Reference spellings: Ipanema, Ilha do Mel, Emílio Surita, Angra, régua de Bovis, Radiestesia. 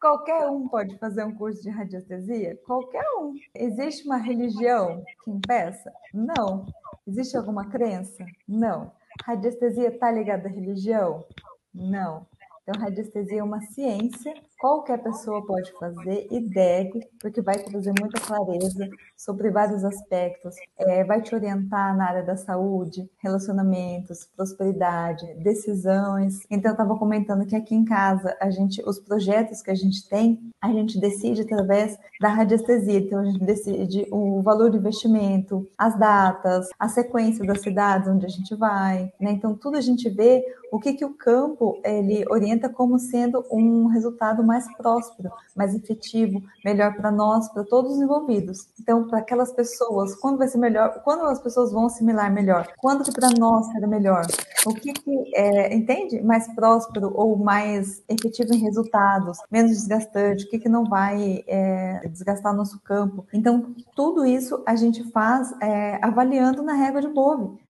Qualquer um pode fazer um curso de radiestesia? Qualquer um. Existe uma religião que impeça? Não. Existe alguma crença? Não. Radiestesia está ligada à religião? Não. Então, radiestesia é uma ciência, qualquer pessoa pode fazer e deve, porque vai trazer muita clareza sobre vários aspectos, vai te orientar na área da saúde, relacionamentos, prosperidade, decisões. Então, eu estava comentando que aqui em casa, os projetos que a gente tem, a gente decide através da radiestesia. Então, a gente decide o valor do investimento, as datas, a sequência das cidades onde a gente vai, né? Então, tudo a gente vê o que o campo ele orienta como sendo um resultado mais próspero, mais efetivo, melhor para nós, para todos os envolvidos. Então, para aquelas pessoas, quando vai ser melhor? Quando as pessoas vão assimilar melhor? Quando que para nós será melhor? O que é, entende? Mais próspero ou mais efetivo em resultados, menos desgastante, o que não vai desgastar nosso campo. Então, tudo isso a gente faz avaliando na régua de Bovis.